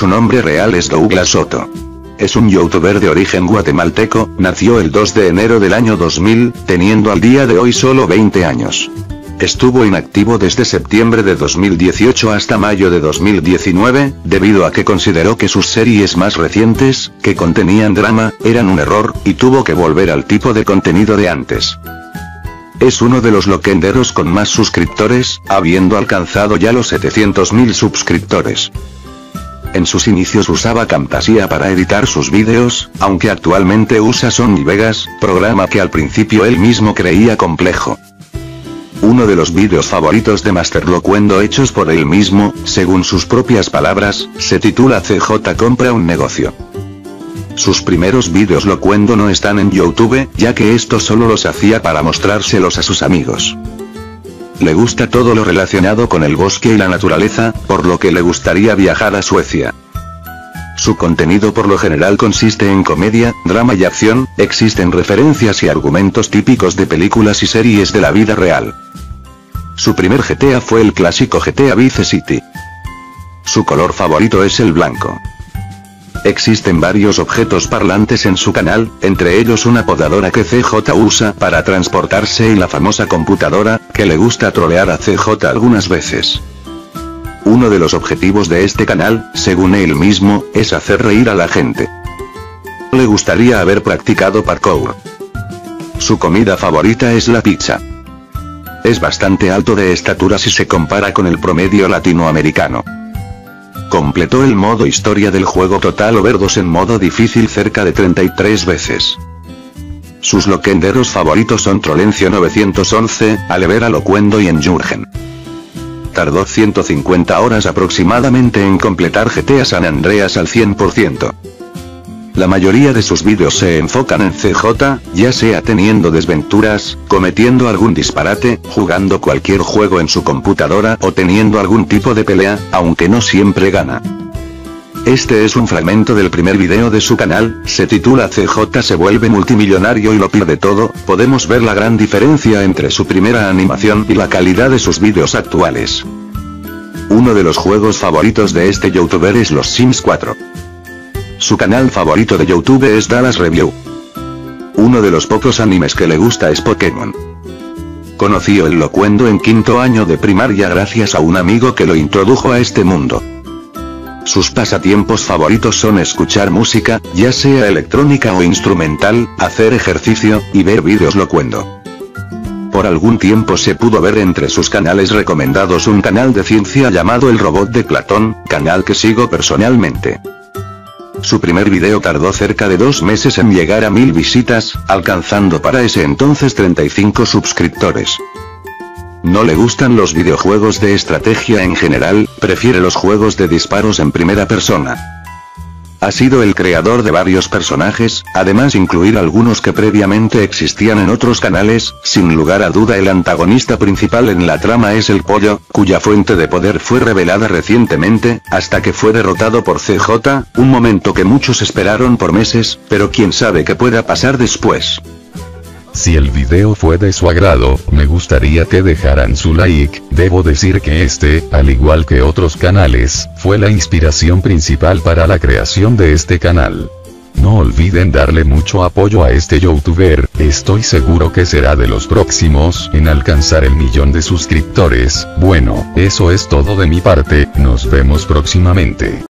Su nombre real es Douglas Soto. Es un youtuber de origen guatemalteco, nació el 2 de enero del año 2000, teniendo al día de hoy solo 20 años. Estuvo inactivo desde septiembre de 2018 hasta mayo de 2019, debido a que consideró que sus series más recientes, que contenían drama, eran un error, y tuvo que volver al tipo de contenido de antes. Es uno de los loquenderos con más suscriptores, habiendo alcanzado ya los 700.000 suscriptores. En sus inicios usaba Camtasia para editar sus vídeos, aunque actualmente usa Sony Vegas, programa que al principio él mismo creía complejo. Uno de los vídeos favoritos de Master Loquendo hechos por él mismo, según sus propias palabras, se titula CJ compra un negocio. Sus primeros vídeos Loquendo no están en YouTube, ya que esto solo los hacía para mostrárselos a sus amigos. Le gusta todo lo relacionado con el bosque y la naturaleza, por lo que le gustaría viajar a Suecia. Su contenido por lo general consiste en comedia, drama y acción, existen referencias y argumentos típicos de películas y series de la vida real. Su primer GTA fue el clásico GTA Vice City. Su color favorito es el blanco. Existen varios objetos parlantes en su canal, entre ellos una podadora que CJ usa para transportarse y la famosa computadora, que le gusta trolear a CJ algunas veces. Uno de los objetivos de este canal, según él mismo, es hacer reír a la gente. Le gustaría haber practicado parkour. Su comida favorita es la pizza. Es bastante alto de estatura si se compara con el promedio latinoamericano. Completó el modo historia del juego Total Over 2 en modo difícil cerca de 33 veces. Sus loquenderos favoritos son Trollencio 911, Alevera Loquendo y Enjurgen. Tardó 150 horas aproximadamente en completar GTA San Andreas al 100%. La mayoría de sus vídeos se enfocan en CJ, ya sea teniendo desventuras, cometiendo algún disparate, jugando cualquier juego en su computadora o teniendo algún tipo de pelea, aunque no siempre gana. Este es un fragmento del primer video de su canal, se titula CJ se vuelve multimillonario y lo pierde todo. Podemos ver la gran diferencia entre su primera animación y la calidad de sus vídeos actuales. Uno de los juegos favoritos de este youtuber es Los Sims 4. Su canal favorito de YouTube es Dallas Review. Uno de los pocos animes que le gusta es Pokémon. Conoció el Loquendo en quinto año de primaria gracias a un amigo que lo introdujo a este mundo. Sus pasatiempos favoritos son escuchar música, ya sea electrónica o instrumental, hacer ejercicio, y ver vídeos Loquendo. Por algún tiempo se pudo ver entre sus canales recomendados un canal de ciencia llamado El Robot de Platón, canal que sigo personalmente. Su primer video tardó cerca de 2 meses en llegar a 1000 visitas, alcanzando para ese entonces 35 suscriptores. No le gustan los videojuegos de estrategia en general, prefiere los juegos de disparos en primera persona. Ha sido el creador de varios personajes, además incluir algunos que previamente existían en otros canales. Sin lugar a duda el antagonista principal en la trama es el pollo, cuya fuente de poder fue revelada recientemente, hasta que fue derrotado por CJ, un momento que muchos esperaron por meses, pero quién sabe qué pueda pasar después. Si el video fue de su agrado, me gustaría que dejaran su like. Debo decir que este, al igual que otros canales, fue la inspiración principal para la creación de este canal. No olviden darle mucho apoyo a este youtuber, estoy seguro que será de los próximos en alcanzar el 1.000.000 de suscriptores. Bueno, eso es todo de mi parte, nos vemos próximamente.